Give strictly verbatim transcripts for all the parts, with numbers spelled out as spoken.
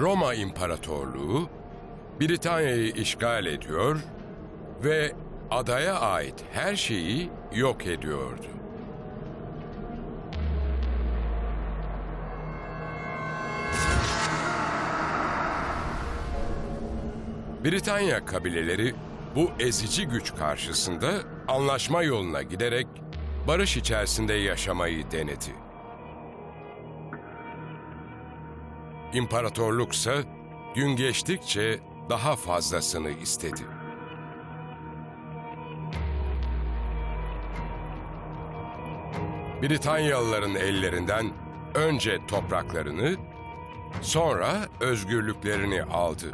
Roma İmparatorluğu Britanya'yı işgal ediyor ve adaya ait her şeyi yok ediyordu. Britanya kabileleri bu ezici güç karşısında anlaşma yoluna giderek barış içerisinde yaşamayı denedi. İmparatorluksa gün geçtikçe daha fazlasını istedi. Britanyalıların ellerinden önce topraklarını, sonra özgürlüklerini aldı.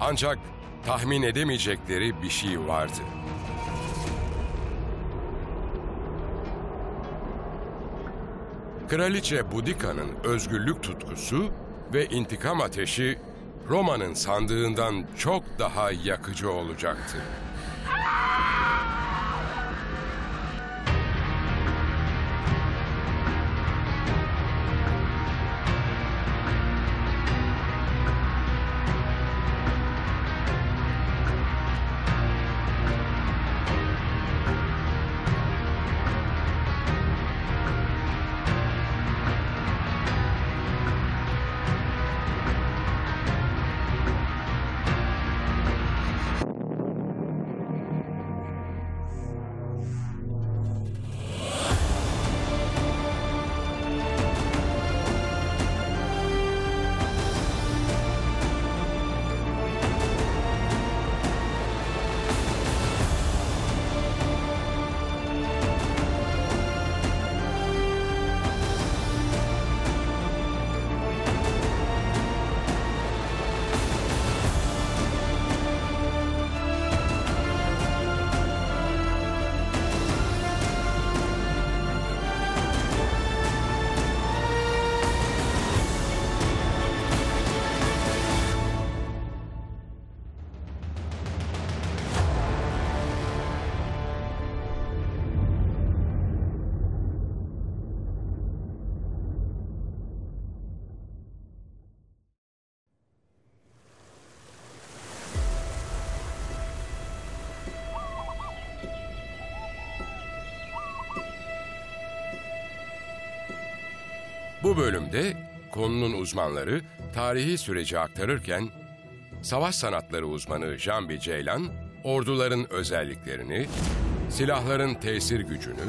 Ancak tahmin edemeyecekleri bir şey vardı. Kraliçe Boudica'nın özgürlük tutkusu ve intikam ateşi Roma'nın sandığından çok daha yakıcı olacaktı. Bu bölümde konunun uzmanları tarihi süreci aktarırken, savaş sanatları uzmanı Janbi Ceylan, orduların özelliklerini, silahların tesir gücünü,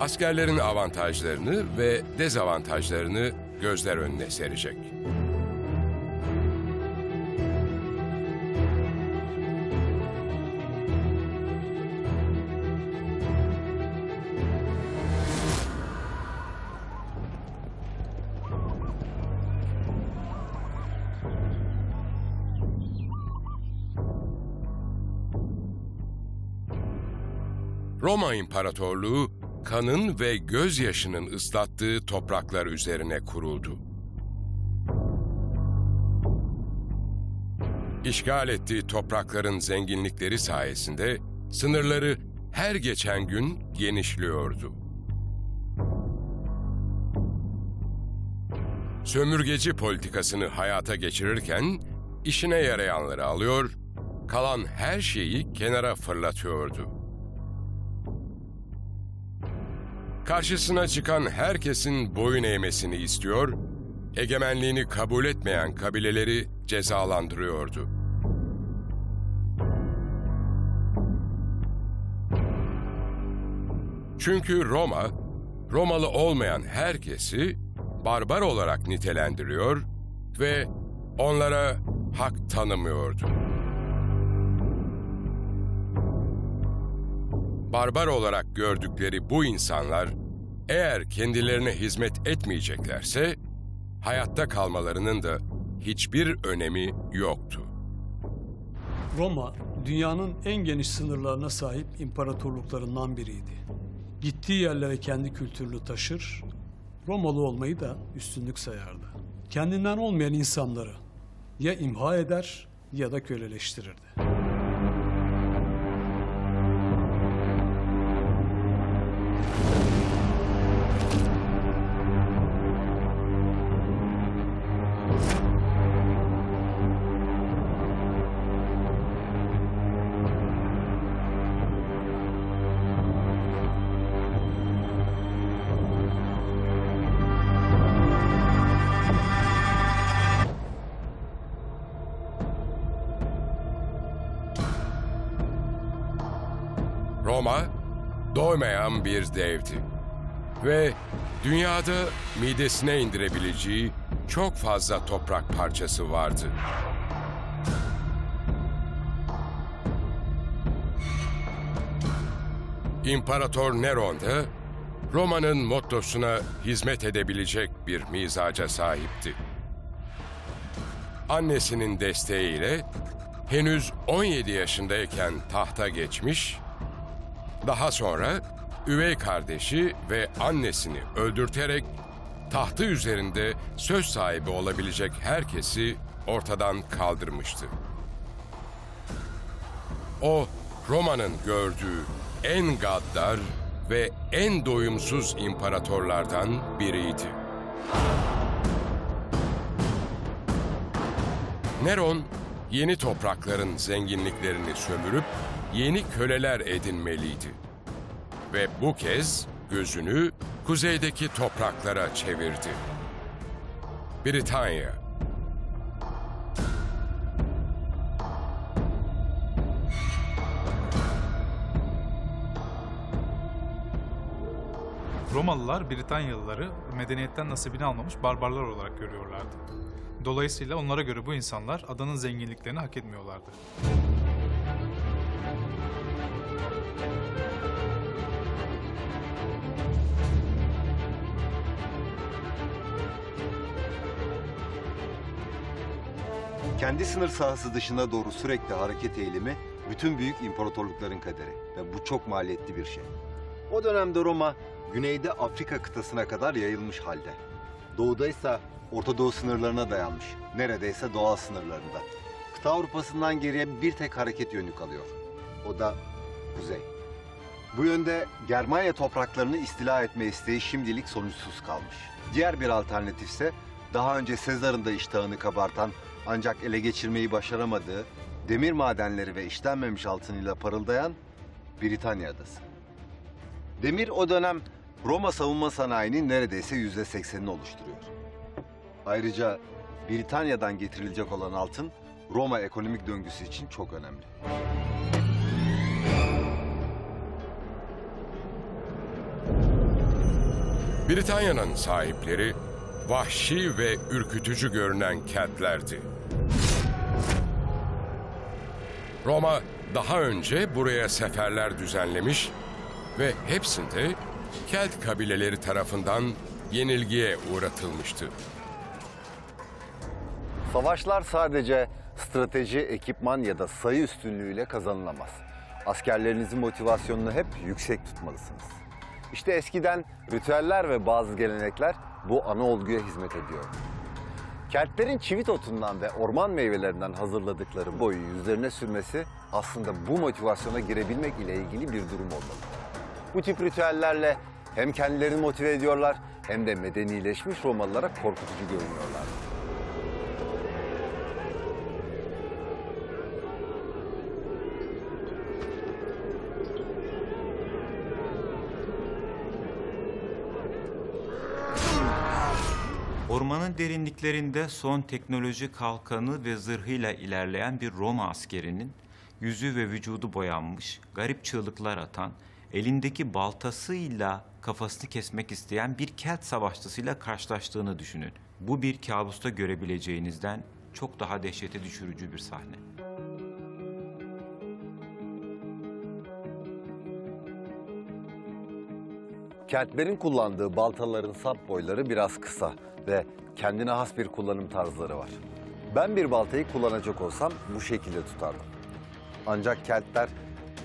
askerlerin avantajlarını ve dezavantajlarını gözler önüne serecek. Roma İmparatorluğu, kanın ve gözyaşının ıslattığı topraklar üzerine kuruldu. İşgal ettiği toprakların zenginlikleri sayesinde sınırları her geçen gün genişliyordu. Sömürgeci politikasını hayata geçirirken işine yarayanları alıyor, kalan her şeyi kenara fırlatıyordu. Karşısına çıkan herkesin boyun eğmesini istiyor, egemenliğini kabul etmeyen kabileleri cezalandırıyordu. Çünkü Roma, Romalı olmayan herkesi barbar olarak nitelendiriyor ve onlara hak tanımıyordu. Barbar olarak gördükleri bu insanlar, eğer kendilerine hizmet etmeyeceklerse, hayatta kalmalarının da hiçbir önemi yoktu. Roma, dünyanın en geniş sınırlarına sahip imparatorluklarından biriydi. Gittiği yerlere kendi kültürünü taşır, Romalı olmayı da üstünlük sayardı. Kendinden olmayan insanları ya imha eder ya da köleleştirirdi. Roma doymayan bir devdi ve dünyada midesine indirebileceği çok fazla toprak parçası vardı. İmparator Nero da Roma'nın mottosuna hizmet edebilecek bir mizaca sahipti. Annesinin desteğiyle henüz on yedi yaşındayken tahta geçmiş, daha sonra üvey kardeşi ve annesini öldürterek tahtı üzerinde söz sahibi olabilecek herkesi ortadan kaldırmıştı. O, Roma'nın gördüğü en gaddar ve en doyumsuz imparatorlardan biriydi. Neron, yeni toprakların zenginliklerini sömürüp yeni köleler edinmeliydi. Ve bu kez gözünü kuzeydeki topraklara çevirdi. Britanya. Romalılar Britanyalıları medeniyetten nasibini almamış barbarlar olarak görüyorlardı. Dolayısıyla onlara göre bu insanlar adanın zenginliklerini hak etmiyorlardı. Kendi sınır sahası dışına doğru sürekli hareket eğilimi bütün büyük imparatorlukların kaderi ve bu çok maliyetli bir şey. O dönemde Roma güneyde Afrika kıtasına kadar yayılmış halde. Doğudaysa Orta Doğu sınırlarına dayanmış, neredeyse doğal sınırlarında. Kıta Avrupa'sından geriye bir tek hareket yönü kalıyor. O da kuzey. Bu yönde Germanya topraklarını istila etme isteği şimdilik sonuçsuz kalmış. Diğer bir alternatif ise daha önce Sezar'ın da iştahını kabartan ancak ele geçirmeyi başaramadığı demir madenleri ve işlenmemiş altınıyla parıldayan Britanya adası. Demir o dönem Roma savunma sanayinin neredeyse yüzde seksenini oluşturuyor. Ayrıca Britanya'dan getirilecek olan altın Roma ekonomik döngüsü için çok önemli. Britanya'nın sahipleri vahşi ve ürkütücü görünen Keltlerdi. Roma daha önce buraya seferler düzenlemiş ve hepsinde Kelt kabileleri tarafından yenilgiye uğratılmıştı. Savaşlar sadece strateji, ekipman ya da sayı üstünlüğüyle kazanılamaz. Askerlerinizin motivasyonunu hep yüksek tutmalısınız. İşte eskiden ritüeller ve bazı gelenekler bu ana olguya hizmet ediyor. Keltlerin çivit otundan ve orman meyvelerinden hazırladıkları boyu yüzlerine sürmesi aslında bu motivasyona girebilmek ile ilgili bir durum olmalı. Bu tip ritüellerle hem kendilerini motive ediyorlar hem de medenileşmiş Romalılara korkutucu görünüyorlar. Ormanın derinliklerinde son teknoloji kalkanı ve zırhıyla ilerleyen bir Roma askerinin yüzü ve vücudu boyanmış, garip çığlıklar atan, elindeki baltasıyla kafasını kesmek isteyen bir Kelt savaşçısıyla karşılaştığını düşünün. Bu bir kabusta görebileceğinizden çok daha dehşete düşürücü bir sahne. Keltlerin kullandığı baltaların sap boyları biraz kısa ve kendine has bir kullanım tarzları var. Ben bir baltayı kullanacak olsam bu şekilde tutardım. Ancak Keltler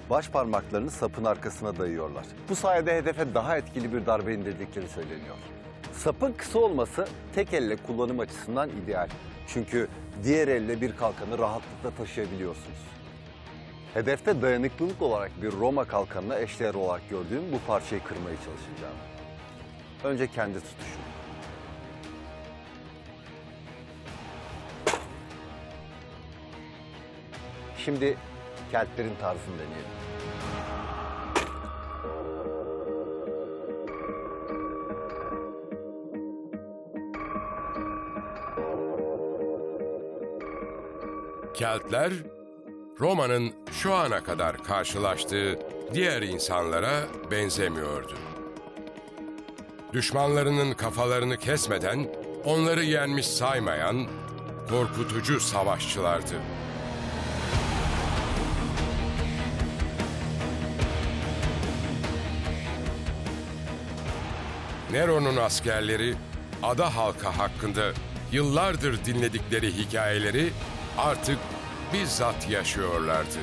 baş parmaklarını sapın arkasına dayıyorlar. Bu sayede hedefe daha etkili bir darbe indirdikleri söyleniyor. Sapın kısa olması tek elle kullanım açısından ideal. Çünkü diğer elle bir kalkanı rahatlıkla taşıyabiliyorsunuz. Hedefte dayanıklılık olarak bir Roma kalkanına eşdeğer olarak gördüğüm bu parçayı kırmaya çalışacağım. Önce kendi tutuşum. Şimdi Keltlerin tarzını deneyelim. Keltler, Roma'nın şu ana kadar karşılaştığı diğer insanlara benzemiyordu. Düşmanlarının kafalarını kesmeden onları yenmiş saymayan korkutucu savaşçılardı. Nero'nun askerleri ada halkı hakkında yıllardır dinledikleri hikayeleri artık bizzat yaşıyorlardı.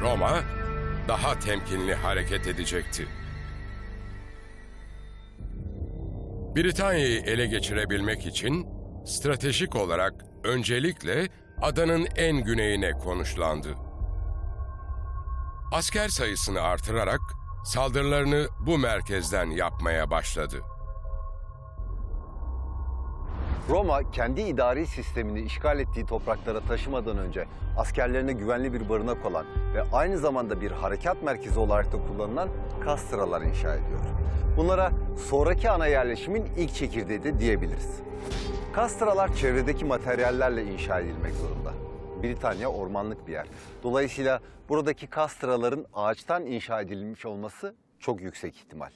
Roma daha temkinli hareket edecekti. Britanya'yı ele geçirebilmek için stratejik olarak öncelikle adanın en güneyine konuşlandı. Asker sayısını artırarak saldırılarını bu merkezden yapmaya başladı. Roma kendi idari sistemini işgal ettiği topraklara taşımadan önce askerlerine güvenli bir barınak olan ve aynı zamanda bir harekat merkezi olarak da kullanılan kastralar inşa ediyor. Bunlara sonraki ana yerleşimin ilk çekirdeği de diyebiliriz. Kastralar çevredeki materyallerle inşa edilmek zorunda. Britanya ormanlık bir yer. Dolayısıyla buradaki kastraların ağaçtan inşa edilmiş olması çok yüksek ihtimal.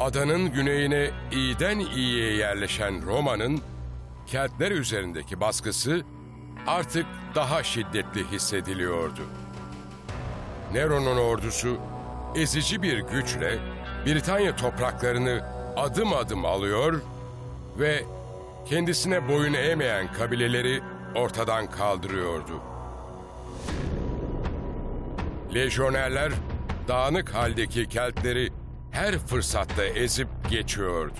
Adanın güneyine iyiden iyiye yerleşen Roma'nın kentler üzerindeki baskısı artık daha şiddetli hissediliyordu. Nero'nun ordusu ezici bir güçle Britanya topraklarını adım adım alıyor ve kendisine boyun eğmeyen kabileleri ortadan kaldırıyordu. Lejyonerler dağınık haldeki Keltleri her fırsatta ezip geçiyordu.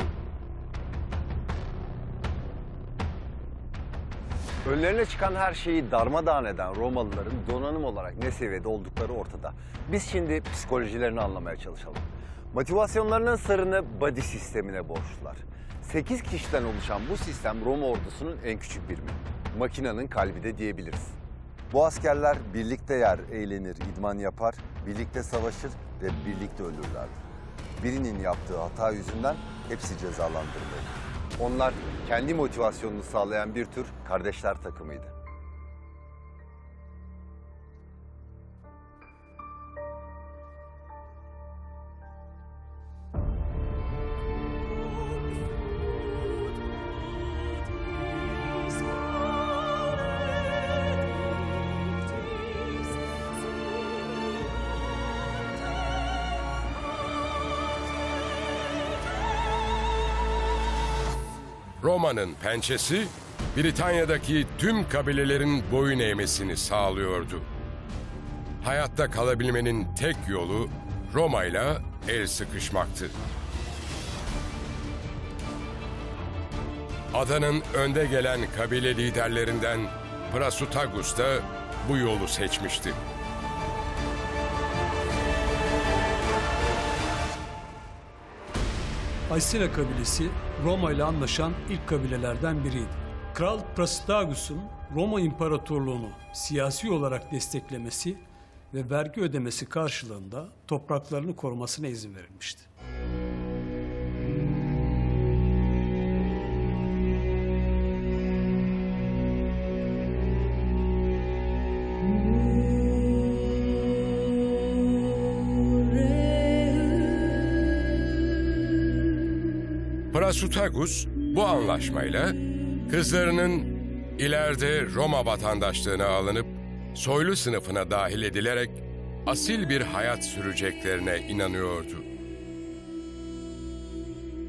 Önlerine çıkan her şeyi darmadağın eden Romalıların donanım olarak ne seviyede oldukları ortada. Biz şimdi psikolojilerini anlamaya çalışalım. Motivasyonlarının sırrını body sistemine borçlular. sekiz kişiden oluşan bu sistem Roma ordusunun en küçük birimi. Makinenin kalbi de diyebiliriz. Bu askerler birlikte yer, eğlenir, idman yapar, birlikte savaşır ve birlikte ölürlerdi. Birinin yaptığı hata yüzünden hepsi cezalandırıldı. Onlar kendi motivasyonunu sağlayan bir tür kardeşler takımıydı. Roma'nın pençesi, Britanya'daki tüm kabilelerin boyun eğmesini sağlıyordu. Hayatta kalabilmenin tek yolu Roma'yla el sıkışmaktı. Adanın önde gelen kabile liderlerinden Prasutagus da bu yolu seçmişti. Aysina kabilesi Roma ile anlaşan ilk kabilelerden biriydi. Kral Prasutagus'un Roma İmparatorluğunu siyasi olarak desteklemesi ve vergi ödemesi karşılığında topraklarını korumasına izin verilmişti. Prasutagus bu anlaşmayla kızlarının ileride Roma vatandaşlığına alınıp soylu sınıfına dahil edilerek asil bir hayat süreceklerine inanıyordu.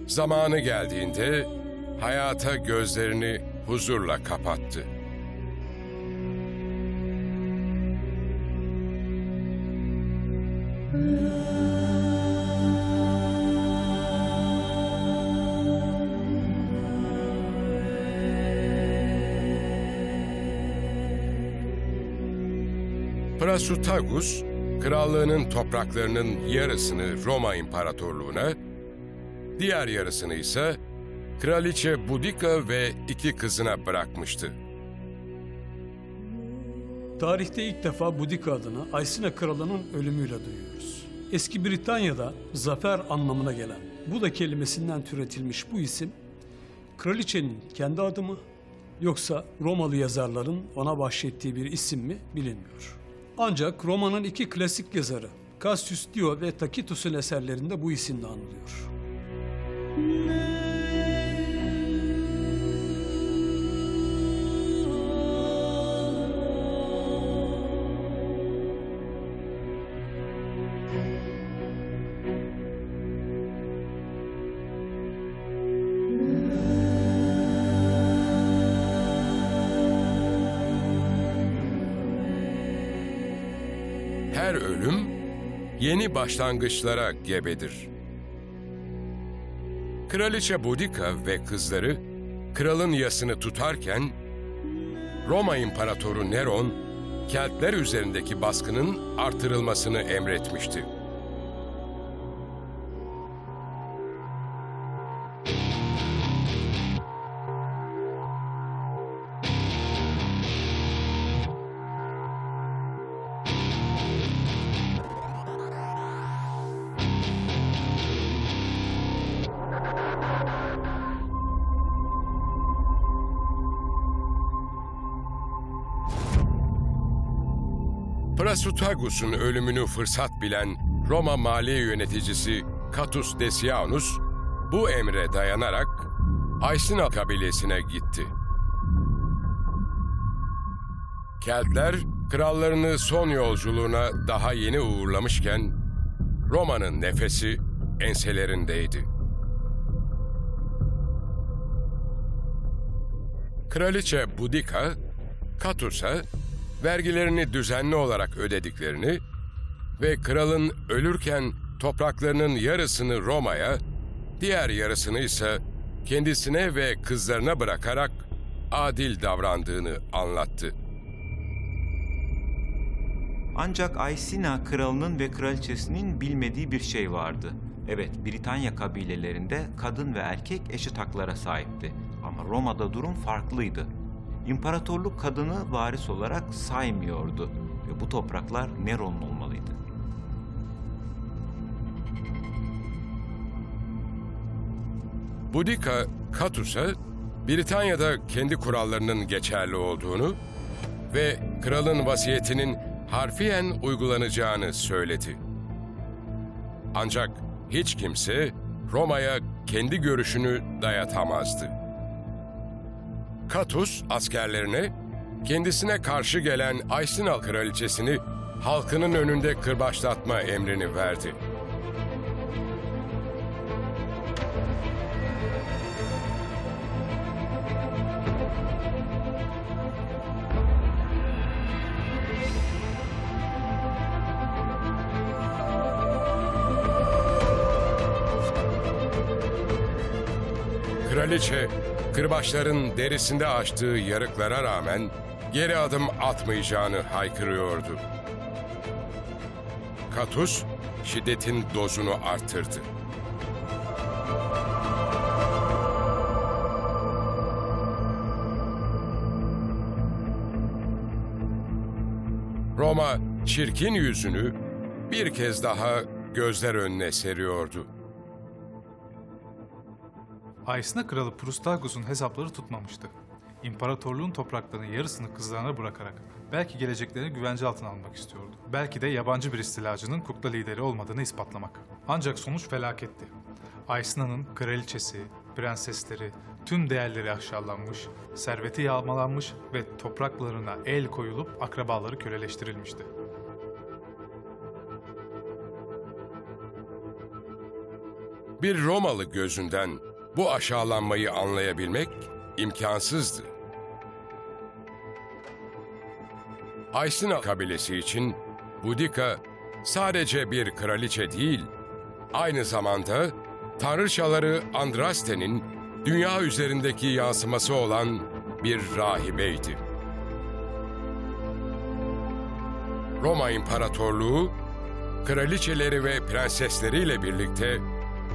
Zamanı geldiğinde hayata gözlerini huzurla kapattı. Prasutagus, krallığının topraklarının yarısını Roma İmparatorluğu'na, diğer yarısını ise Kraliçe Boudica ve iki kızına bırakmıştı. Tarihte ilk defa Boudica adını Aysina kralının ölümüyle duyuyoruz. Eski Britanya'da zafer anlamına gelen Buda kelimesinden türetilmiş bu isim, kraliçenin kendi adı mı yoksa Romalı yazarların ona bahşettiği bir isim mi bilinmiyor. Ancak Roma'nın iki klasik yazarı Cassius Dio ve Tacitus'un eserlerinde bu isimle anılıyor. Her ölüm yeni başlangıçlara gebedir. Kraliçe Boudica ve kızları kralın yasını tutarken Roma İmparatoru Neron Keltler üzerindeki baskının artırılmasını emretmişti. Prasutagus'un ölümünü fırsat bilen Roma maliye yöneticisi Catus Decianus, bu emre dayanarak Aysina kabilesine gitti. Keltler, krallarını son yolculuğuna daha yeni uğurlamışken, Roma'nın nefesi enselerindeydi. Kraliçe Boudica, Catus'a vergilerini düzenli olarak ödediklerini ve kralın ölürken topraklarının yarısını Roma'ya, diğer yarısını ise kendisine ve kızlarına bırakarak adil davrandığını anlattı. Ancak Aysina kralının ve kraliçesinin bilmediği bir şey vardı. Evet, Britanya kabilelerinde kadın ve erkek eşit haklara sahipti ama Roma'da durum farklıydı. İmparatorluk kadını varis olarak saymıyordu ve bu topraklar Neron'un olmalıydı. Boudica, Catus'a Britanya'da kendi kurallarının geçerli olduğunu ve kralın vasiyetinin harfiyen uygulanacağını söyledi. Ancak hiç kimse Roma'ya kendi görüşünü dayatamazdı. Catus askerlerine kendisine karşı gelen Aysina kraliçesini halkının önünde kırbaçlatma emrini verdi. Kraliçe kırbaçların derisinde açtığı yarıklara rağmen geri adım atmayacağını haykırıyordu. Catus şiddetin dozunu artırdı. Roma çirkin yüzünü bir kez daha gözler önüne seriyordu. Aysina kralı Prasutagus'un hesapları tutmamıştı. İmparatorluğun topraklarının yarısını kızlarına bırakarak belki geleceklerini güvence altına almak istiyordu. Belki de yabancı bir istilacının kukla lideri olmadığını ispatlamak. Ancak sonuç felaketti. Aysina'nın kraliçesi, prensesleri, tüm değerleri aşağılanmış, serveti yağmalanmış ve topraklarına el koyulup akrabaları köleleştirilmişti. Bir Romalı gözünden bu aşağılanmayı anlayabilmek imkansızdı. Aysina kabilesi için Boudica sadece bir kraliçe değil, aynı zamanda tanrıçaları Andraste'nin dünya üzerindeki yansıması olan bir rahibeydi. Roma İmparatorluğu, kraliçeleri ve prensesleriyle birlikte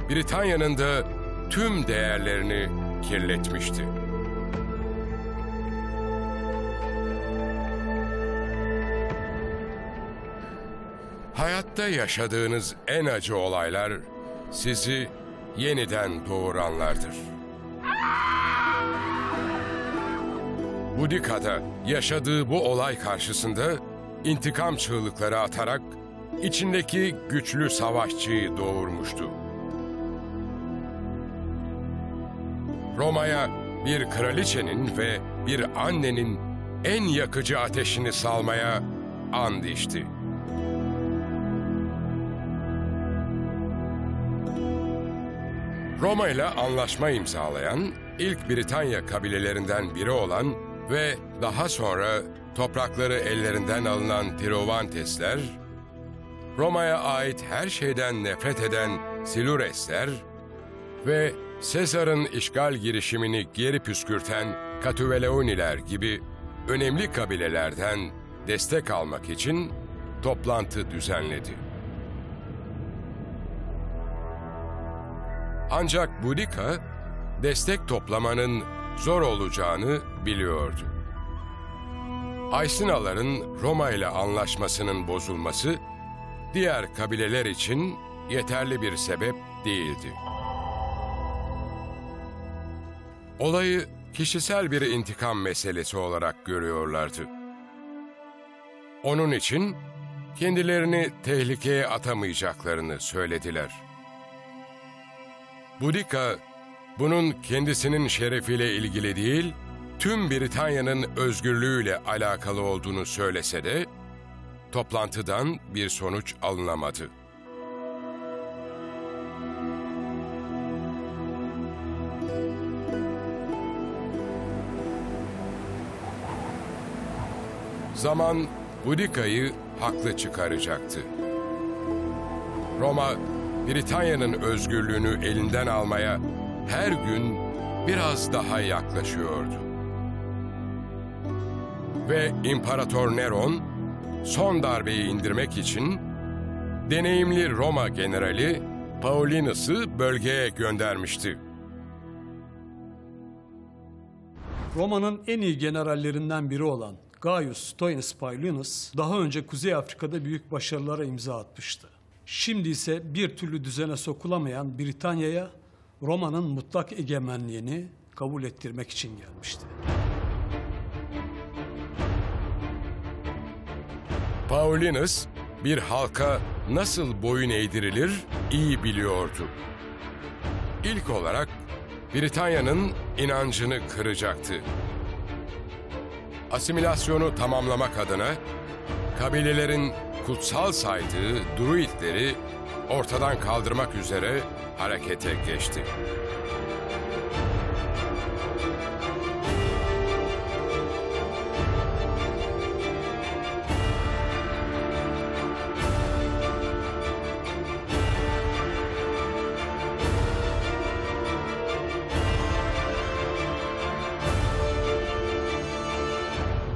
Britanya'nın da tüm değerlerini kirletmişti. Hayatta yaşadığınız en acı olaylar sizi yeniden doğuranlardır. Boudica'da yaşadığı bu olay karşısında intikam çığlıkları atarak içindeki güçlü savaşçıyı doğurmuştu. Roma'ya bir kraliçenin ve bir annenin en yakıcı ateşini salmaya and içti. Roma ile anlaşma imzalayan, ilk Britanya kabilelerinden biri olan ve daha sonra toprakları ellerinden alınan Trinovantesler, Roma'ya ait her şeyden nefret eden Siluresler ve Sezar'ın işgal girişimini geri püskürten Catuvellauniler gibi önemli kabilelerden destek almak için toplantı düzenledi. Ancak Boudica destek toplamanın zor olacağını biliyordu. Aysinaların Roma ile anlaşmasının bozulması diğer kabileler için yeterli bir sebep değildi. Olayı kişisel bir intikam meselesi olarak görüyorlardı. Onun için kendilerini tehlikeye atamayacaklarını söylediler. Boudica, bunun kendisinin şerefiyle ilgili değil, tüm Britanya'nın özgürlüğüyle alakalı olduğunu söylese de, toplantıdan bir sonuç alınamadı. Zaman Boudica'yı haklı çıkaracaktı. Roma, Britanya'nın özgürlüğünü elinden almaya her gün biraz daha yaklaşıyordu. Ve İmparator Neron son darbeyi indirmek için deneyimli Roma generali Paulinus'u bölgeye göndermişti. Roma'nın en iyi generallerinden biri olan Gaius Suetonius Paulinus daha önce Kuzey Afrika'da büyük başarılara imza atmıştı. Şimdi ise bir türlü düzene sokulamayan Britanya'ya Roma'nın mutlak egemenliğini kabul ettirmek için gelmişti. Paulinus bir halka nasıl boyun eğdirilir iyi biliyordu. İlk olarak Britanya'nın inancını kıracaktı. Asimilasyonu tamamlamak adına kabilelerin kutsal saydığı Druidleri ortadan kaldırmak üzere harekete geçti.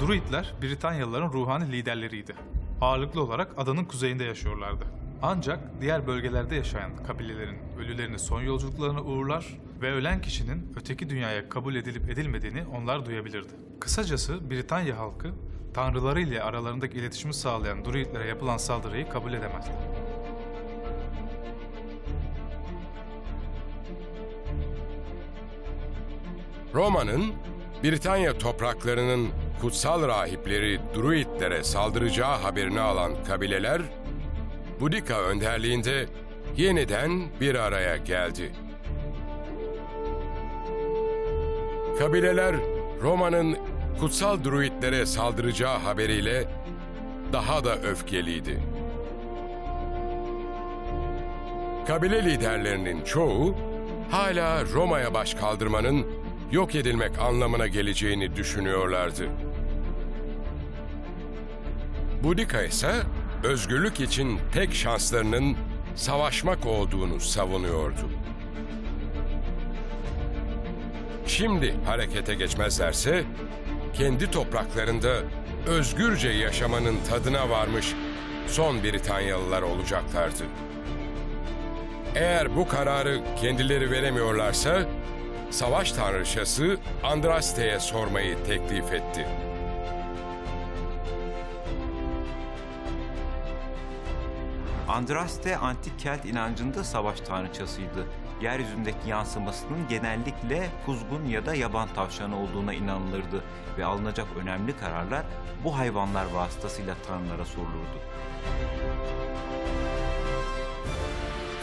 Druidler Britanyalıların ruhani liderleriydi. Ağırlıklı olarak adanın kuzeyinde yaşıyorlardı. Ancak diğer bölgelerde yaşayan kabilelerin ölülerini son yolculuklarına uğurlar ve ölen kişinin öteki dünyaya kabul edilip edilmediğini onlar duyabilirdi. Kısacası Britanya halkı tanrıları ile aralarındaki iletişimi sağlayan druidlere yapılan saldırıyı kabul edemezdi. Roma'nın Britanya topraklarının kutsal rahipleri Druidlere saldıracağı haberini alan kabileler, Boudica önderliğinde yeniden bir araya geldi. Kabileler, Roma'nın kutsal Druidlere saldıracağı haberiyle daha da öfkeliydi. Kabile liderlerinin çoğu, hala Roma'ya baş kaldırmanın yok edilmek anlamına geleceğini düşünüyorlardı. Boudica ise özgürlük için tek şanslarının savaşmak olduğunu savunuyordu. Şimdi harekete geçmezlerse kendi topraklarında özgürce yaşamanın tadına varmış son Britanyalılar olacaklardı. Eğer bu kararı kendileri veremiyorlarsa savaş tanrıçası Andraste'ye sormayı teklif etti. Andraste, antik Kelt inancında savaş tanrıçasıydı. Yeryüzündeki yansımasının genellikle kuzgun ya da yaban tavşanı olduğuna inanılırdı ve alınacak önemli kararlar bu hayvanlar vasıtasıyla tanrılara sorulurdu.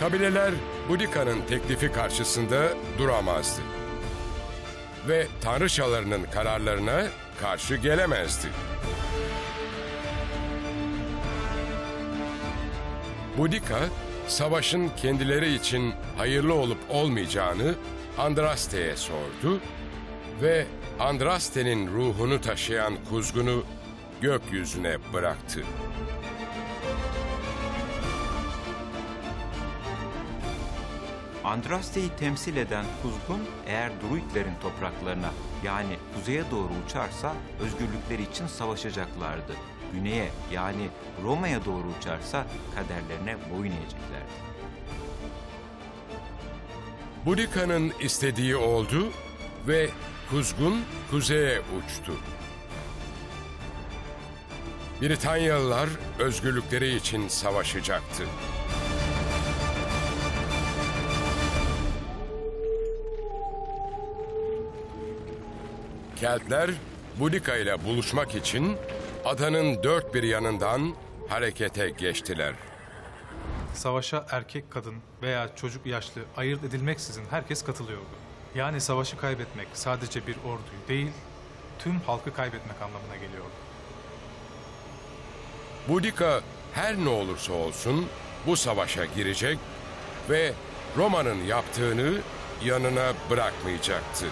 Kabileler Boudica'nın teklifi karşısında duramazdı ve tanrıçalarının kararlarına karşı gelemezdi. Boudica, savaşın kendileri için hayırlı olup olmayacağını Andraste'ye sordu ve Andraste'nin ruhunu taşıyan kuzgunu gökyüzüne bıraktı. Andraste'yi temsil eden kuzgun, eğer druidlerin topraklarına yani kuzeye doğru uçarsa özgürlükleri için savaşacaklardı. Güneye yani Roma'ya doğru uçarsa kaderlerine boyun eğeceklerdi. Boudica'nın istediği oldu ve kuzgun kuzeye uçtu. Britanyalılar özgürlükleri için savaşacaktı. Keltler Boudica ile buluşmak için adanın dört bir yanından harekete geçtiler. Savaşa erkek, kadın veya çocuk, yaşlı ayırt edilmeksizin herkes katılıyordu. Yani savaşı kaybetmek sadece bir orduyu değil, tüm halkı kaybetmek anlamına geliyordu. Boudica her ne olursa olsun bu savaşa girecek ve Roma'nın yaptığını yanına bırakmayacaktı.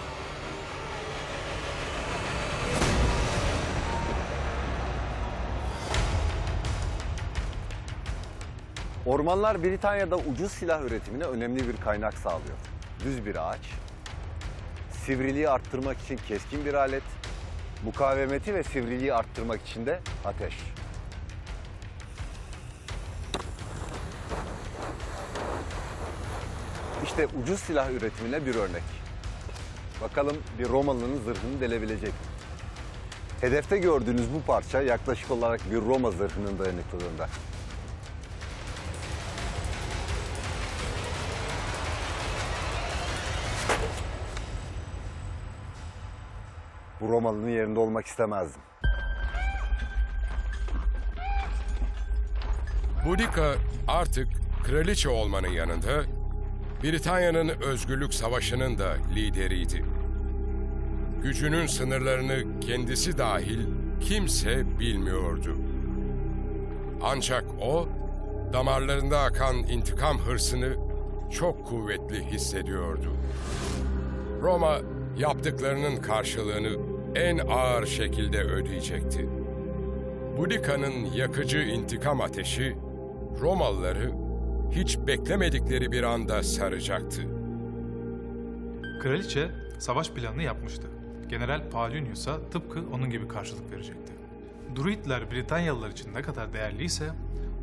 Ormanlar Britanya'da ucuz silah üretimine önemli bir kaynak sağlıyor. Düz bir ağaç, sivriliği arttırmak için keskin bir alet, mukavemeti ve sivriliği arttırmak için de ateş. İşte ucuz silah üretimine bir örnek. Bakalım bir Romalı'nın zırhını delebilecek mi? Hedefte gördüğünüz bu parça yaklaşık olarak bir Roma zırhının dayanıklılığında. Bu Romalı'nın yerinde olmak istemezdim. Boudica artık kraliçe olmanın yanında Britanya'nın özgürlük savaşının da lideriydi. Gücünün sınırlarını kendisi dahil kimse bilmiyordu. Ancak o damarlarında akan intikam hırsını çok kuvvetli hissediyordu. Roma yaptıklarının karşılığını en ağır şekilde ödeyecekti. Boudica'nın yakıcı intikam ateşi Romalıları hiç beklemedikleri bir anda saracaktı. Kraliçe savaş planını yapmıştı. General Paulinus'a tıpkı onun gibi karşılık verecekti. Druidler Britanyalılar için ne kadar değerliyse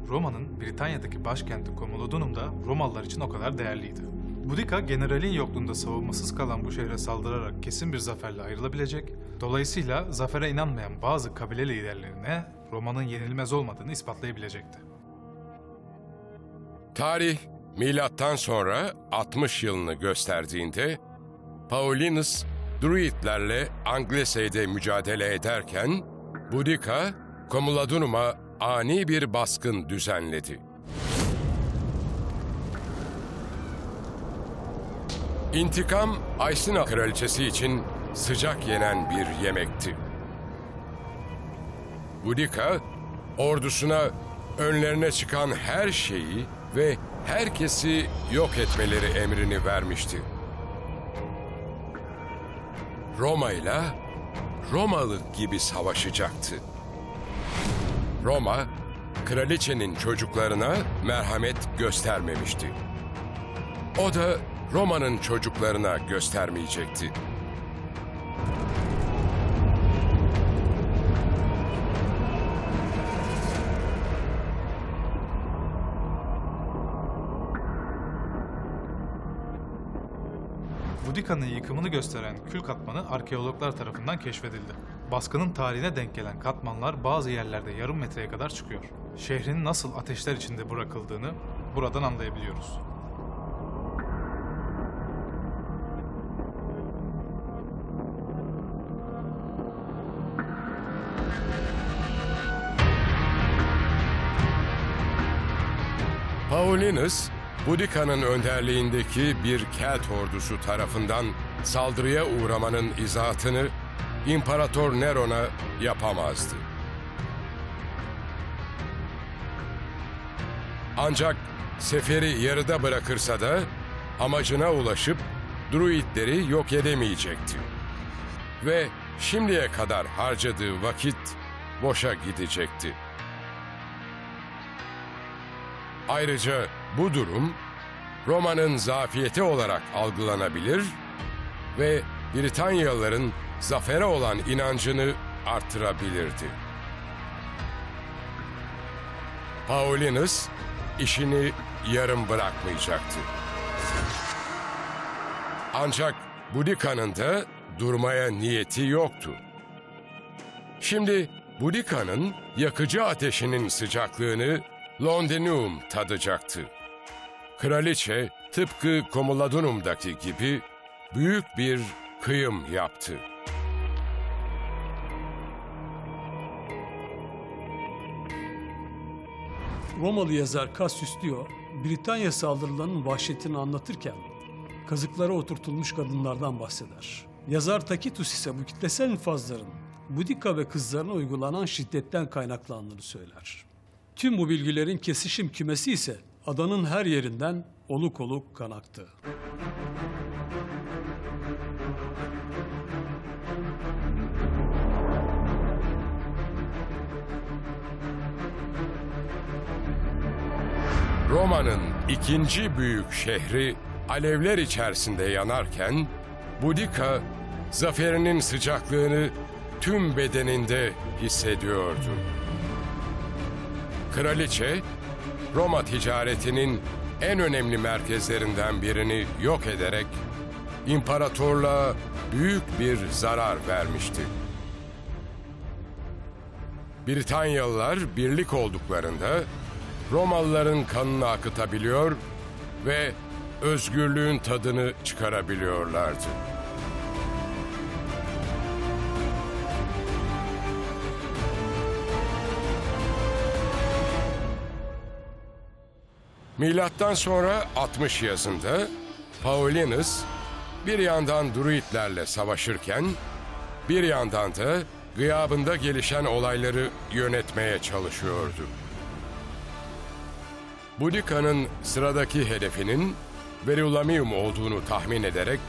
Roma'nın Britanya'daki başkenti Comilodunum da Romalılar için o kadar değerliydi. Boudica, generalin yokluğunda savunmasız kalan bu şehre saldırarak kesin bir zaferle ayrılabilecek, dolayısıyla zafere inanmayan bazı kabile liderlerine Roma'nın yenilmez olmadığını ispatlayabilecekti. Tarih, milattan sonra altmış yılını gösterdiğinde, Paulinus, Druidlerle Anglise'de mücadele ederken, Boudica, Comilodunum'a ani bir baskın düzenledi. İntikam, Aysina kraliçesi için sıcak yenen bir yemekti. Boudica, ordusuna önlerine çıkan her şeyi ve herkesi yok etmeleri emrini vermişti. Roma ile Romalı gibi savaşacaktı. Roma, kraliçenin çocuklarına merhamet göstermemişti. O da Roma'nın çocuklarına göstermeyecekti. Boudica'nın yıkımını gösteren kül katmanı arkeologlar tarafından keşfedildi. Baskının tarihine denk gelen katmanlar bazı yerlerde yarım metreye kadar çıkıyor. Şehrin nasıl ateşler içinde bırakıldığını buradan anlayabiliyoruz. Paulinus, Boudica'nın önderliğindeki bir Kelt ordusu tarafından saldırıya uğramanın izahatını İmparator Nero'na yapamazdı. Ancak seferi yarıda bırakırsa da amacına ulaşıp Druidleri yok edemeyecekti. Ve şimdiye kadar harcadığı vakit boşa gidecekti. Ayrıca bu durum Roma'nın zafiyeti olarak algılanabilir ve Britanyalıların zafere olan inancını artırabilirdi. Paulinus işini yarım bırakmayacaktı. Ancak Boudica'nın da durmaya niyeti yoktu. Şimdi Boudica'nın yakıcı ateşinin sıcaklığını Londinium tadacaktı. Kraliçe tıpkı Comuladunum'daki gibi büyük bir kıyım yaptı. Romalı yazar Cassius Dio, Britanya saldırılarının vahşetini anlatırken kazıklara oturtulmuş kadınlardan bahseder. Yazar Tacitus ise bu kitlesel infazların Boudica ve kızlarına uygulanan şiddetten kaynaklandığını söyler. Tüm bu bilgilerin kesişim kümesi ise adanın her yerinden oluk oluk kan aktı. Roma'nın ikinci büyük şehri alevler içerisinde yanarken Boudica zaferinin sıcaklığını tüm bedeninde hissediyordu. Kraliçe, Roma ticaretinin en önemli merkezlerinden birini yok ederek imparatorluğa büyük bir zarar vermişti. Britanyalılar birlik olduklarında Romalıların kanını akıtabiliyor ve özgürlüğün tadını çıkarabiliyorlardı. Milattan sonra altmış yazında Paulinus bir yandan Druidlerle savaşırken bir yandan da gıyabında gelişen olayları yönetmeye çalışıyordu. Boudica'nın sıradaki hedefinin Verulamium olduğunu tahmin ederek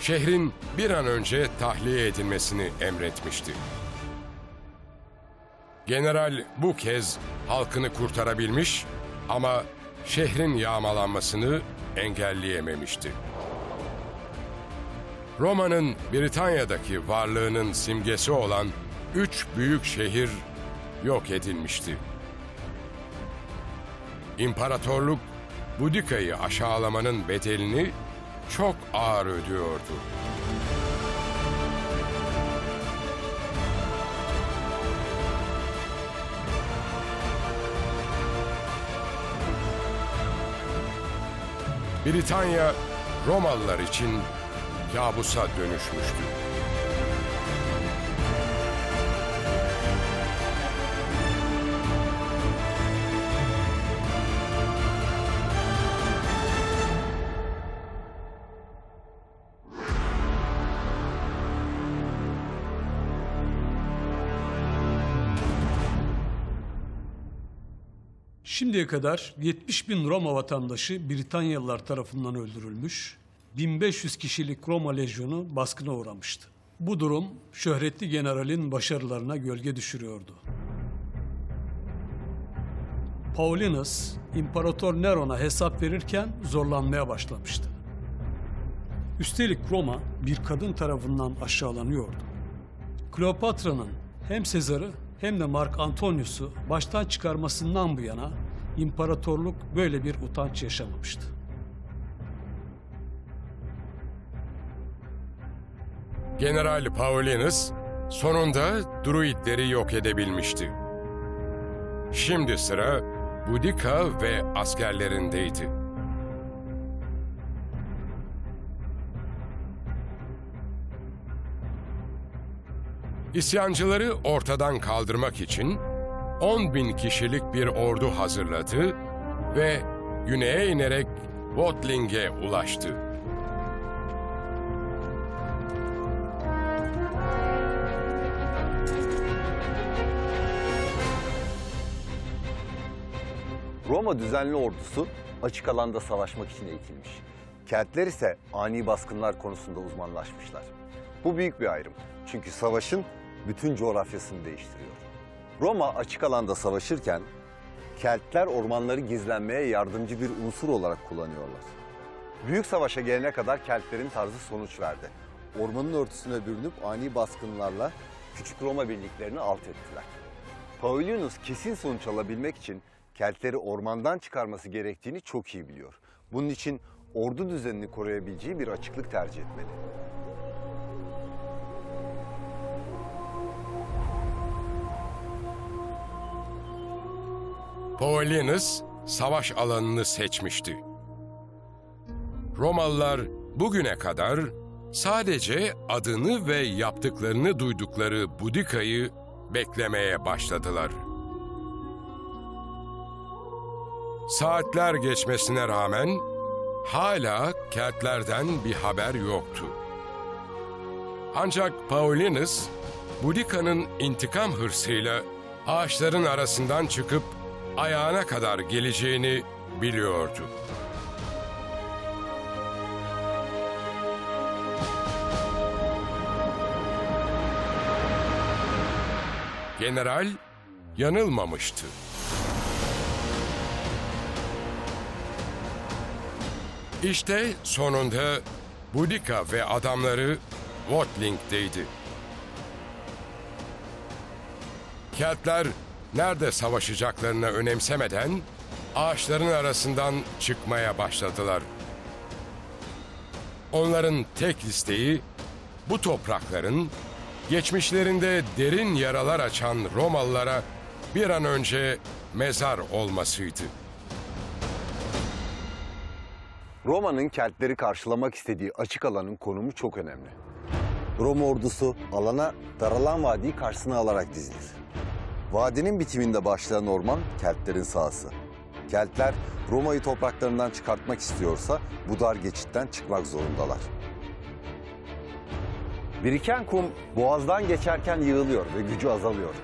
şehrin bir an önce tahliye edilmesini emretmişti. General bu kez halkını kurtarabilmiş ama şehrin yağmalanmasını engelleyememişti. Roma'nın Britanya'daki varlığının simgesi olan üç büyük şehir yok edilmişti. İmparatorluk, Boudica'yı aşağılamanın bedelini çok ağır ödüyordu. Britanya, Romalılar için kabusa dönüşmüştü. Şimdiye kadar yetmiş bin Roma vatandaşı Britanyalılar tarafından öldürülmüş, bin beş yüz kişilik Roma lejyonu baskına uğramıştı. Bu durum şöhretli generalin başarılarına gölge düşürüyordu. Paulinus, İmparator Nero'na hesap verirken zorlanmaya başlamıştı. Üstelik Roma bir kadın tarafından aşağılanıyordu. Kleopatra'nın hem Sezar'ı hem de Mark Antonius'u baştan çıkarmasından bu yana imparatorluk böyle bir utanç yaşamamıştı. General Paulinus sonunda Druidleri yok edebilmişti. Şimdi sıra Boudica ve askerlerindeydi. İsyancıları ortadan kaldırmak için on bin kişilik bir ordu hazırladı ve güneye inerek Watling'e ulaştı. Roma düzenli ordusu açık alanda savaşmak için eğitilmiş. Keltler ise ani baskınlar konusunda uzmanlaşmışlar. Bu büyük bir ayrım. Çünkü savaşın bütün coğrafyasını değiştiriyor. Roma açık alanda savaşırken Keltler ormanları gizlenmeye yardımcı bir unsur olarak kullanıyorlar. Büyük savaşa gelene kadar Keltlerin tarzı sonuç verdi. Ormanın örtüsüne bürünüp ani baskınlarla küçük Roma birliklerini alt ettiler. Paulinus kesin sonuç alabilmek için Keltleri ormandan çıkarması gerektiğini çok iyi biliyor. Bunun için ordu düzenini koruyabileceği bir açıklık tercih etmeli. Paulinus savaş alanını seçmişti. Romalılar bugüne kadar sadece adını ve yaptıklarını duydukları Boudica'yı beklemeye başladılar. Saatler geçmesine rağmen hala Keltlerden bir haber yoktu. Ancak Paulinus, Boudica'nın intikam hırsıyla ağaçların arasından çıkıp ayağına kadar geleceğini biliyordu. General yanılmamıştı. İşte sonunda Boudica ve adamları Watling'deydi. Keltler nerede savaşacaklarını önemsemeden ağaçların arasından çıkmaya başladılar. Onların tek isteği bu toprakların geçmişlerinde derin yaralar açan Romalılara bir an önce mezar olmasıydı. Roma'nın Keltleri karşılamak istediği açık alanın konumu çok önemli. Roma ordusu alana daralan vadiyi karşısına alarak dizilir. Vadinin bitiminde başlayan orman Keltlerin sahası. Keltler Roma'yı topraklarından çıkartmak istiyorsa bu dar geçitten çıkmak zorundalar. Biriken kum boğazdan geçerken yığılıyor ve gücü azalıyor.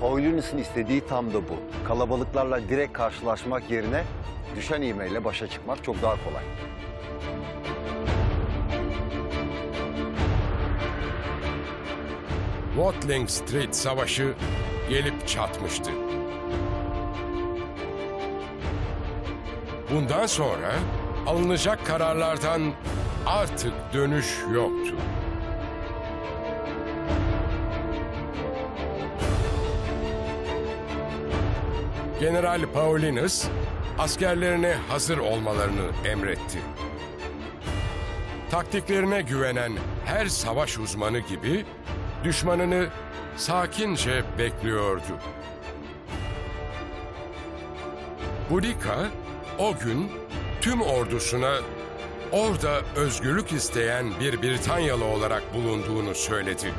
Paulinus'un istediği tam da bu. Kalabalıklarla direkt karşılaşmak yerine düşen ivmeyle başa çıkmak çok daha kolay. Watling Street savaşı gelip çatmıştı. Bundan sonra alınacak kararlardan artık dönüş yoktu. General Paulinus askerlerine hazır olmalarını emretti. Taktiklerine güvenen her savaş uzmanı gibi düşmanını sakince bekliyordu. Boudica o gün tüm ordusuna orada özgürlük isteyen bir Britanyalı olarak bulunduğunu söyledi.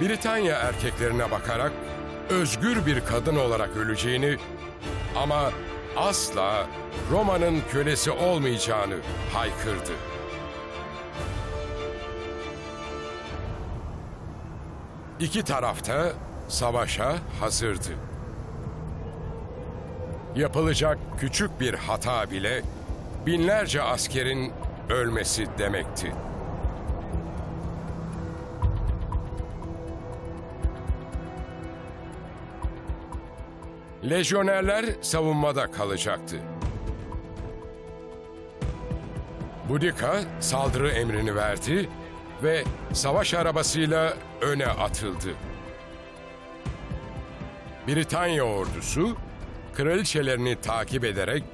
Britanya erkeklerine bakarak özgür bir kadın olarak öleceğini ama asla Roma'nın kölesi olmayacağını haykırdı. İki tarafta savaşa hazırdı. Yapılacak küçük bir hata bile binlerce askerin ölmesi demekti. Lejyonerler savunmada kalacaktı. Boudica saldırı emrini verdi ve savaş arabasıyla öne atıldı. Britanya ordusu kraliçelerini takip ederek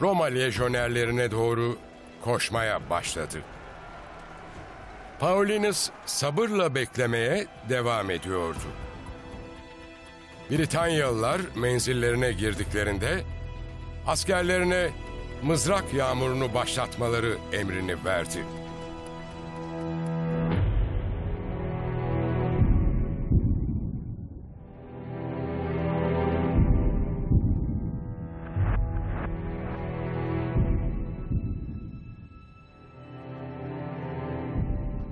Roma lejyonerlerine doğru koşmaya başladı. Paulinus sabırla beklemeye devam ediyordu. Britanyalılar menzillerine girdiklerinde askerlerine mızrak yağmurunu başlatmaları emrini verdi.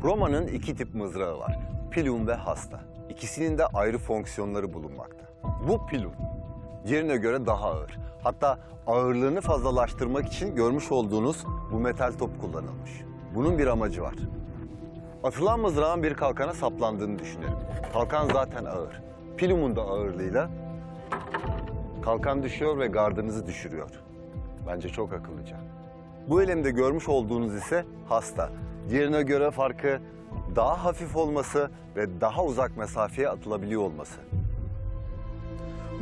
Roma'nın iki tip mızrağı var, pilum ve hasta. İkisinin de ayrı fonksiyonları bulunmakta. Bu pilum, diğerine göre daha ağır. Hatta ağırlığını fazlalaştırmak için görmüş olduğunuz bu metal top kullanılmış. Bunun bir amacı var. Atılan mızrağın bir kalkana saplandığını düşünelim. Kalkan zaten ağır. Pilumun da ağırlığıyla kalkan düşüyor ve gardınızı düşürüyor. Bence çok akıllıca. Bu elimde görmüş olduğunuz ise hasta. Diğerine göre farkı daha hafif olması ve daha uzak mesafeye atılabiliyor olması.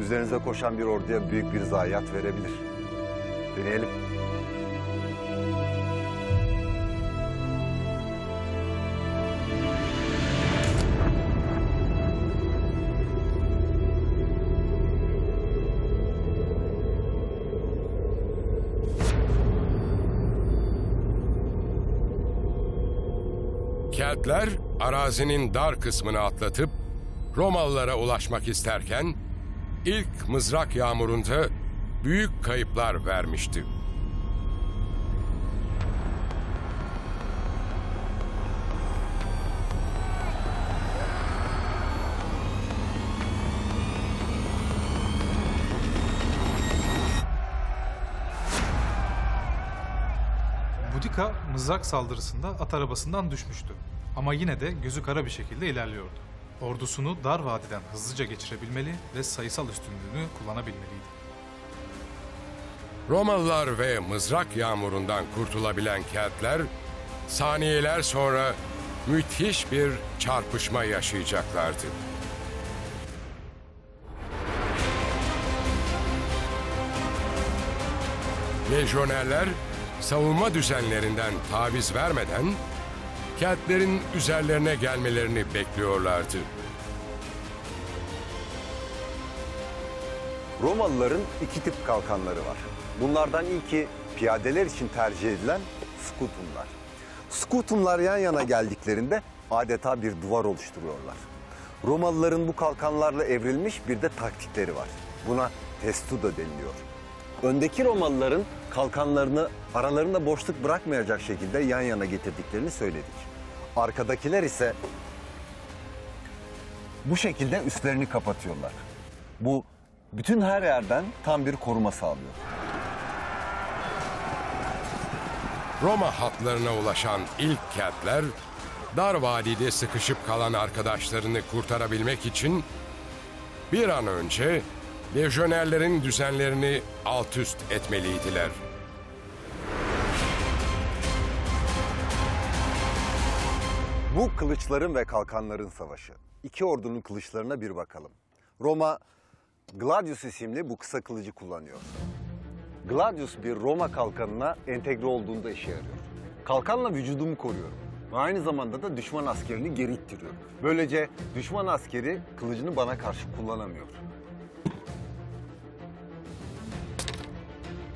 Üzerinize koşan bir orduya büyük bir zayiat verebilir. Deneyelim. Keltler arazinin dar kısmını atlatıp Romalılara ulaşmak isterken ilk mızrak yağmurunda büyük kayıplar vermişti. Boudica mızrak saldırısında at arabasından düşmüştü. Ama yine de gözü kara bir şekilde ilerliyordu. Ordusunu dar vadiden hızlıca geçirebilmeli ve sayısal üstünlüğünü kullanabilmeliydi. Romalılar ve mızrak yağmurundan kurtulabilen Keltler, saniyeler sonra müthiş bir çarpışma yaşayacaklardı. Lejyonerler savunma düzenlerinden taviz vermeden Keltlerin üzerlerine gelmelerini bekliyorlardı. Romalıların iki tip kalkanları var. Bunlardan ilki piyadeler için tercih edilen skutumlar. Skutumlar yan yana geldiklerinde adeta bir duvar oluşturuyorlar. Romalıların bu kalkanlarla evrilmiş bir de taktikleri var. Buna testudo deniliyor. Öndeki Romalıların kalkanlarını aralarında boşluk bırakmayacak şekilde yan yana getirdiklerini söyledik. Arkadakiler ise bu şekilde üstlerini kapatıyorlar. Bu bütün her yerden tam bir koruma sağlıyor. Roma hatlarına ulaşan ilk Keltler, dar vadide sıkışıp kalan arkadaşlarını kurtarabilmek için bir an önce lejyonerlerin düzenlerini alt üst etmeliydiler. Bu kılıçların ve kalkanların savaşı. İki ordunun kılıçlarına bir bakalım. Roma, Gladius isimli bu kısa kılıcı kullanıyor. Gladius bir Roma kalkanına entegre olduğunda işe yarıyor. Kalkanla vücudumu koruyorum. Aynı zamanda da düşman askerini geri ittiriyor. Böylece düşman askeri kılıcını bana karşı kullanamıyor.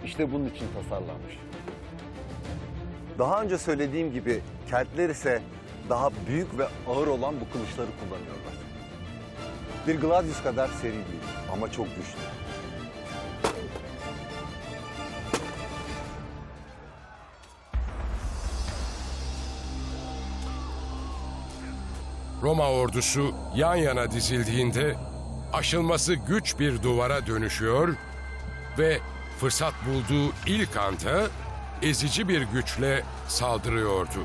İşte bunun için tasarlanmış. Daha önce söylediğim gibi Keltler ise daha büyük ve ağır olan bu kılıçları kullanıyorlar. Bir Gladius kadar seri değil ama çok güçlü. Roma ordusu yan yana dizildiğinde aşılması güç bir duvara dönüşüyor ve fırsat bulduğu ilk anda ezici bir güçle saldırıyordu.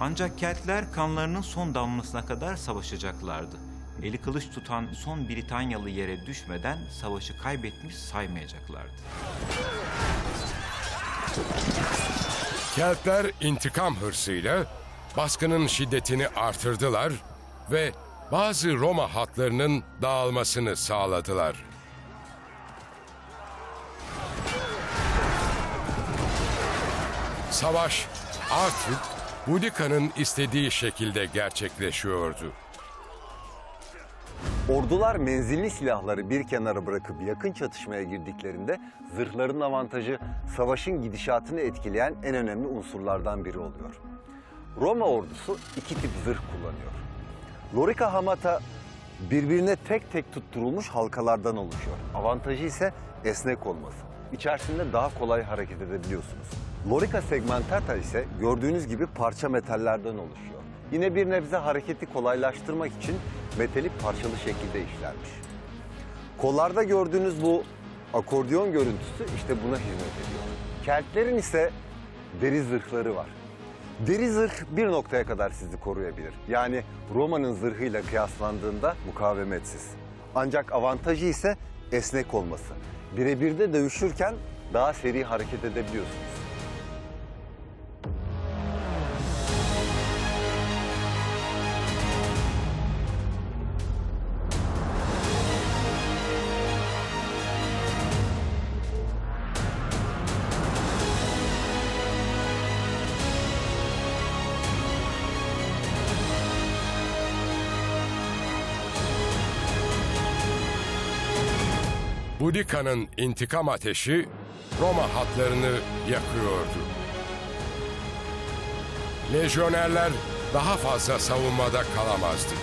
Ancak Keltler kanlarının son damlasına kadar savaşacaklardı. Eli kılıç tutan son Britanyalı yere düşmeden savaşı kaybetmiş saymayacaklardı. Keltler intikam hırsıyla baskının şiddetini artırdılar ve bazı Roma hatlarının dağılmasını sağladılar. Savaş artık Boudica'nın istediği şekilde gerçekleşiyordu. Ordular menzilli silahları bir kenara bırakıp yakın çatışmaya girdiklerinde zırhların avantajı savaşın gidişatını etkileyen en önemli unsurlardan biri oluyor. Roma ordusu iki tip zırh kullanıyor. Lorica hamata birbirine tek tek tutturulmuş halkalardan oluşuyor. Avantajı ise esnek olması. İçerisinde daha kolay hareket edebiliyorsunuz. Lorica segmentata ise gördüğünüz gibi parça metallerden oluşuyor. Yine bir nebze hareketi kolaylaştırmak için metali parçalı şekilde işlenmiş. Kollarda gördüğünüz bu akordeon görüntüsü işte buna hizmet ediyor. Keltlerin ise deri zırhları var. Deri zırh bir noktaya kadar sizi koruyabilir. Yani Roma'nın zırhıyla kıyaslandığında mukavemetsiz. Ancak avantajı ise esnek olması. Birebir de dövüşürken daha seri hareket edebiliyorsunuz. Boudica'nın intikam ateşi Roma hatlarını yakıyordu. Lejyonerler daha fazla savunmada kalamazdı.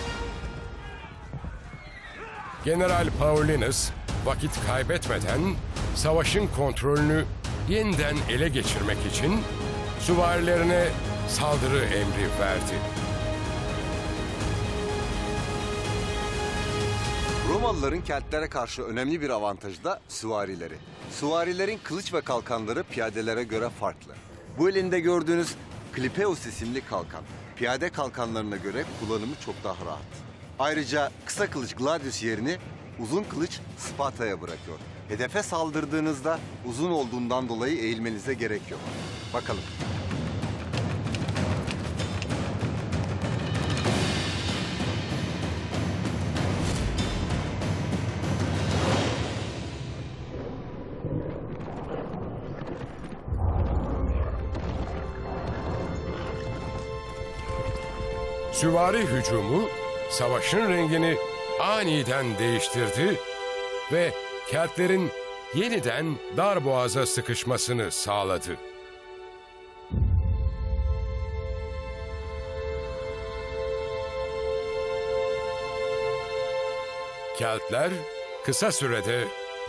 General Paulinus vakit kaybetmeden savaşın kontrolünü yeniden ele geçirmek için süvarilerine saldırı emri verdi. Romalıların Keltlere karşı önemli bir avantajı da süvarileri. Süvarilerin kılıç ve kalkanları piyadelere göre farklı. Bu elinde gördüğünüz Klipeus isimli kalkan, piyade kalkanlarına göre kullanımı çok daha rahat. Ayrıca kısa kılıç Gladius yerini uzun kılıç Spata'ya bırakıyor. Hedefe saldırdığınızda uzun olduğundan dolayı eğilmenize gerek yok. Bakalım. Süvari hücumu savaşın rengini aniden değiştirdi ve Keltlerin yeniden darboğaza sıkışmasını sağladı. Keltler kısa sürede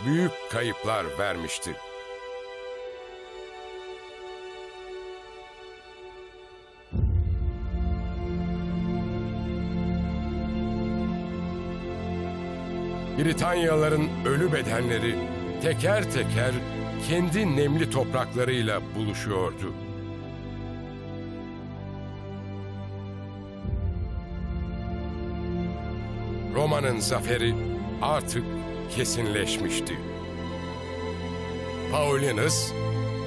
büyük kayıplar vermişti. Britanyalıların ölü bedenleri teker teker kendi nemli topraklarıyla buluşuyordu. Roma'nın zaferi artık kesinleşmişti. Paulinus,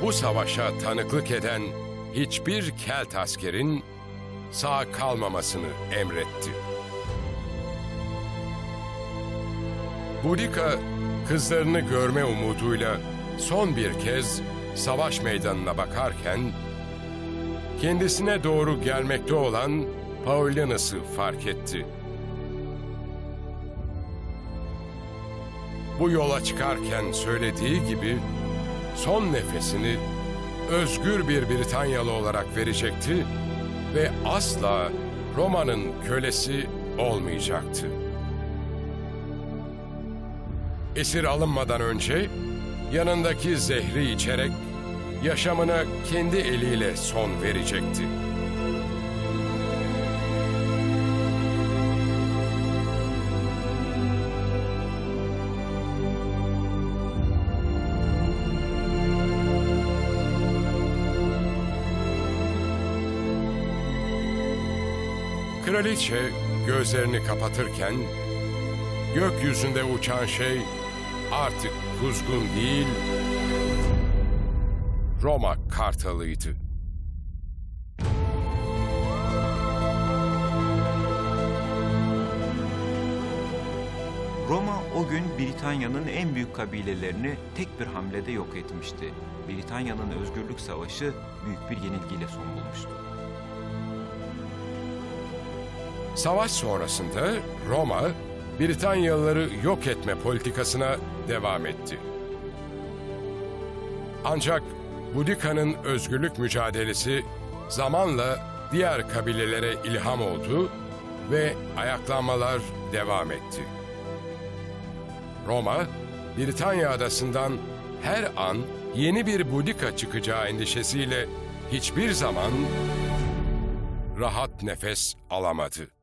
bu savaşa tanıklık eden hiçbir Kelt askerin sağ kalmamasını emretti. Boudica, kızlarını görme umuduyla son bir kez savaş meydanına bakarken, kendisine doğru gelmekte olan Paulinus'u fark etti. Bu yola çıkarken söylediği gibi, son nefesini özgür bir Britanyalı olarak verecekti ve asla Roma'nın kölesi olmayacaktı. Esir alınmadan önce yanındaki zehri içerek yaşamına kendi eliyle son verecekti. Kraliçe gözlerini kapatırken gökyüzünde uçan şey artık kuzgun değil, Roma kartalıydı. Roma o gün Britanya'nın en büyük kabilelerini tek bir hamlede yok etmişti. Britanya'nın özgürlük savaşı büyük bir yenilgiyle son bulmuştu. Savaş sonrasında Roma, Britanyalıları yok etme politikasına devam etti. Ancak Boudica'nın özgürlük mücadelesi zamanla diğer kabilelere ilham oldu ve ayaklanmalar devam etti. Roma, Britanya adasından her an yeni bir Boudica çıkacağı endişesiyle hiçbir zaman rahat nefes alamadı.